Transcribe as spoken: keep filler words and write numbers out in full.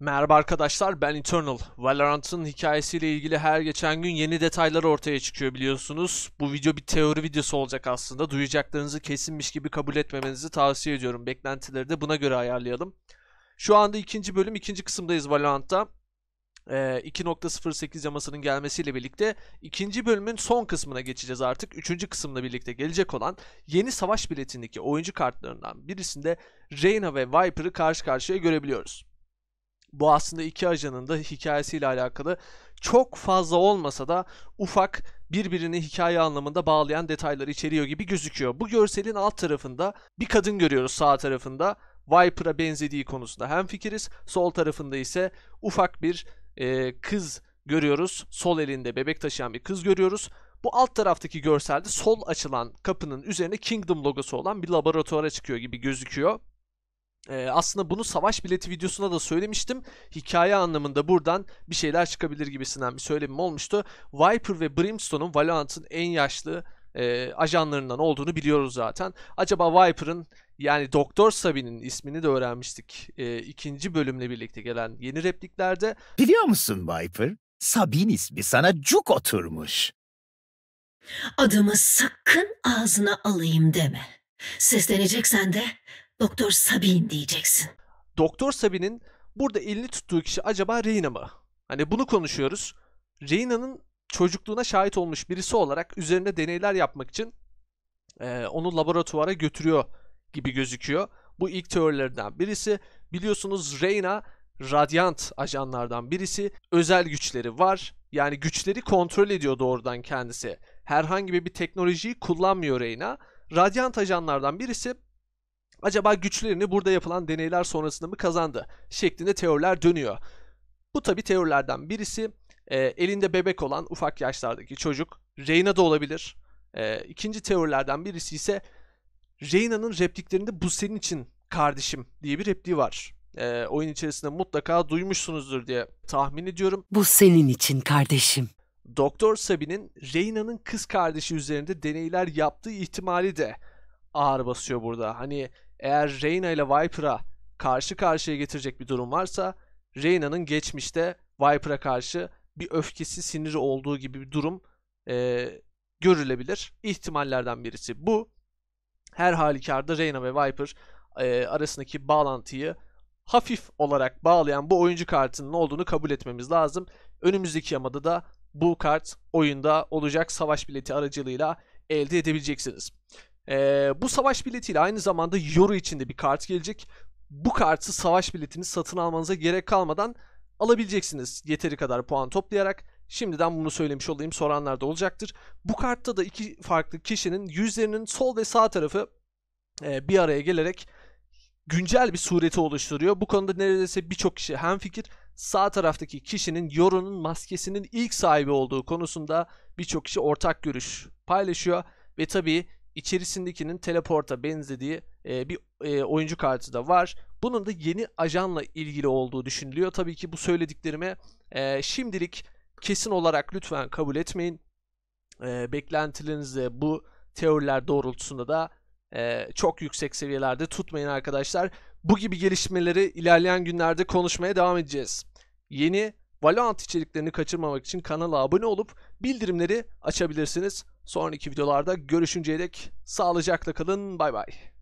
Merhaba arkadaşlar, ben Eternal. Valorant'ın hikayesiyle ilgili her geçen gün yeni detaylar ortaya çıkıyor biliyorsunuz. Bu video bir teori videosu olacak aslında. Duyacaklarınızı kesinmiş gibi kabul etmemenizi tavsiye ediyorum. Beklentileri de buna göre ayarlayalım. Şu anda ikinci bölüm, ikinci kısımdayız Valorant'ta. Ee, iki nokta sıfır sekiz yamasının gelmesiyle birlikte ikinci bölümün son kısmına geçeceğiz artık. Üçüncü kısımla birlikte gelecek olan yeni savaş biletindeki oyuncu kartlarından birisinde Reyna ve Viper'ı karşı karşıya görebiliyoruz. Bu aslında iki ajanın da hikayesiyle alakalı çok fazla olmasa da ufak birbirini hikaye anlamında bağlayan detayları içeriyor gibi gözüküyor. Bu görselin alt tarafında bir kadın görüyoruz, sağ tarafında Viper'a benzediği konusunda hemfikiriz. Sol tarafında ise ufak bir e, kız görüyoruz. Sol elinde bebek taşıyan bir kız görüyoruz. Bu alt taraftaki görselde sol açılan kapının üzerine Kingdom logosu olan bir laboratuvara çıkıyor gibi gözüküyor. Ee, aslında bunu savaş bileti videosuna da söylemiştim. Hikaye anlamında buradan bir şeyler çıkabilir gibisinden bir söylemim olmuştu. Viper ve Brimstone'un Valorant'ın en yaşlı e, ajanlarından olduğunu biliyoruz zaten. Acaba Viper'ın, yani Doktor Sabine'in ismini de öğrenmiştik e, ikinci bölümle birlikte gelen yeni repliklerde. Biliyor musun Viper? Sabine ismi sana cuk oturmuş. Adımı sakın ağzına alayım deme. Sesleneceksen de Doktor Sabine diyeceksin. Doktor Sabine'in burada elini tuttuğu kişi acaba Reyna mı? Hani bunu konuşuyoruz. Reyna'nın çocukluğuna şahit olmuş birisi olarak üzerinde deneyler yapmak için e, onu laboratuvara götürüyor gibi gözüküyor. Bu ilk teorilerden birisi. Biliyorsunuz Reyna Radiant ajanlardan birisi. Özel güçleri var. Yani güçleri kontrol ediyor doğrudan kendisi. Herhangi bir teknolojiyi kullanmıyor Reyna. Radiant ajanlardan birisi. Acaba güçlerini burada yapılan deneyler sonrasında mı kazandı şeklinde teoriler dönüyor. Bu tabi teorilerden birisi. E, elinde bebek olan ufak yaşlardaki çocuk Reyna da olabilir. E, ikinci teorilerden birisi ise Reyna'nın repliklerinde "bu senin için kardeşim" diye bir repliği var. E, oyun içerisinde mutlaka duymuşsunuzdur diye tahmin ediyorum. Bu senin için kardeşim. Doktor Sabine'in Reyna'nın kız kardeşi üzerinde deneyler yaptığı ihtimali de ağır basıyor burada. Hani eğer Reyna ile Viper'a karşı karşıya getirecek bir durum varsa, Reyna'nın geçmişte Viper'a karşı bir öfkesi, siniri olduğu gibi bir durum e, görülebilir. İhtimallerden birisi bu. Her halükarda Reyna ve Viper e, arasındaki bağlantıyı hafif olarak bağlayan bu oyuncu kartının olduğunu kabul etmemiz lazım. Önümüzdeki yamada da bu kart oyunda olacak, savaş bileti aracılığıyla elde edebileceksiniz. Ee, bu savaş biletiyle aynı zamanda Yoru için de bir kart gelecek. Bu kartı savaş biletini satın almanıza gerek kalmadan alabileceksiniz. Yeteri kadar puan toplayarak. Şimdiden bunu söylemiş olayım, soranlar da olacaktır. Bu kartta da iki farklı kişinin yüzlerinin sol ve sağ tarafı e, bir araya gelerek güncel bir sureti oluşturuyor. Bu konuda neredeyse birçok kişi hemfikir. Sağ taraftaki kişinin Yoru'nun maskesinin ilk sahibi olduğu konusunda birçok kişi ortak görüş paylaşıyor. Ve tabii İçerisindekinin teleporta benzediği e, bir e, oyuncu kartı da var. Bunun da yeni ajanla ilgili olduğu düşünülüyor. Tabii ki bu söylediklerimi e, şimdilik kesin olarak lütfen kabul etmeyin. E, beklentilerinizde bu teoriler doğrultusunda da e, çok yüksek seviyelerde tutmayın arkadaşlar. Bu gibi gelişmeleri ilerleyen günlerde konuşmaya devam edeceğiz. Yeni Valorant içeriklerini kaçırmamak için kanala abone olup bildirimleri açabilirsiniz. Sonraki videolarda görüşünceye dek sağlıcakla kalın. Bay bay.